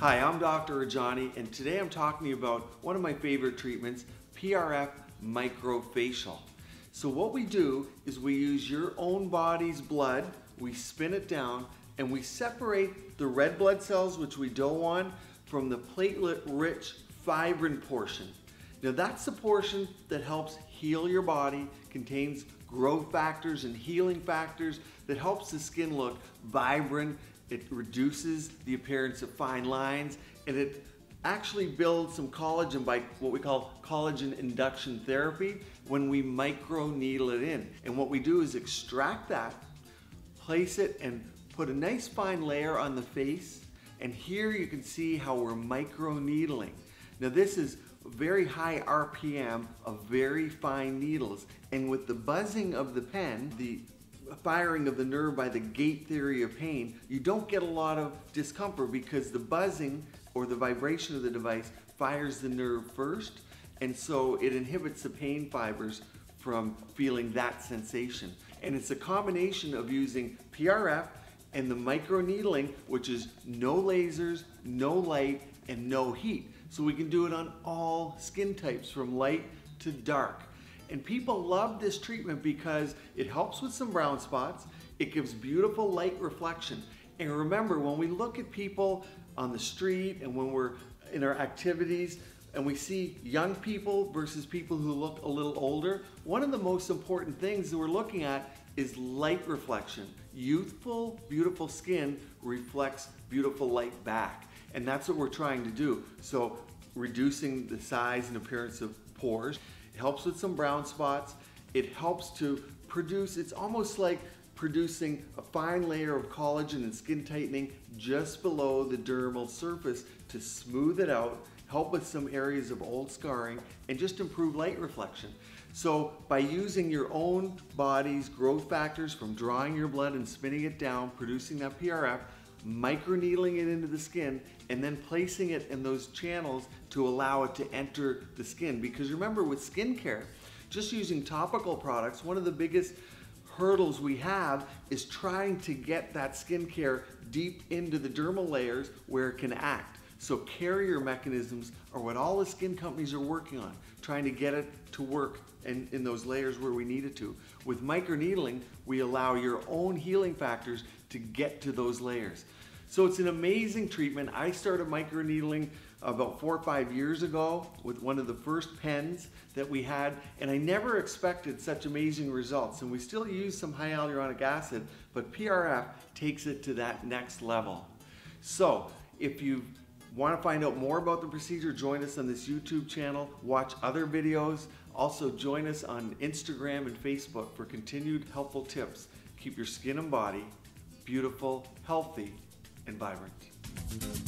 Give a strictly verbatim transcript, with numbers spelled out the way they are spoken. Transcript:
Hi, I'm Doctor Rajani, and today I'm talking to you about one of my favorite treatments, P R F Microfacial. So what we do is we use your own body's blood, we spin it down, and we separate the red blood cells, which we don't want, from the platelet rich fibrin portion. Now that's the portion that helps heal your body, contains growth factors and healing factors that helps the skin look vibrant. It reduces the appearance of fine lines, and it actually builds some collagen by what we call collagen induction therapy when we microneedle it in. And what we do is extract that, place it, and put a nice fine layer on the face. And here you can see how we're microneedling. Now this is very high R P M of very fine needles. And with the buzzing of the pen, the firing of the nerve by the gate theory of pain, you don't get a lot of discomfort because the buzzing or the vibration of the device fires the nerve first. And so it inhibits the pain fibers from feeling that sensation. And it's a combination of using P R F and the microneedling, which is no lasers, no light, and no heat. So we can do it on all skin types, from light to dark. And people love this treatment because it helps with some brown spots, it gives beautiful light reflection. And remember, when we look at people on the street and when we're in our activities and we see young people versus people who look a little older, one of the most important things that we're looking at is light reflection. Youthful, beautiful skin reflects beautiful light back. And that's what we're trying to do. So reducing the size and appearance of pores. It helps with some brown spots. It helps to produce, it's almost like producing a fine layer of collagen and skin tightening just below the dermal surface to smooth it out, help with some areas of old scarring, and just improve light reflection. So by using your own body's growth factors from drawing your blood and spinning it down, producing that P R F, microneedling it into the skin, and then placing it in those channels to allow it to enter the skin. Because remember, with skincare, just using topical products, one of the biggest hurdles we have is trying to get that skincare deep into the dermal layers where it can act. So carrier mechanisms are what all the skin companies are working on, trying to get it to work in, in those layers where we need it to. With microneedling, we allow your own healing factors to get to those layers. So it's an amazing treatment. I started microneedling about four or five years ago with one of the first pens that we had, and I never expected such amazing results. And we still use some hyaluronic acid, but P R F takes it to that next level. So if you want to find out more about the procedure, join us on this YouTube channel, watch other videos. Also join us on Instagram and Facebook for continued helpful tips. Keep your skin and body beautiful, healthy, and vibrant.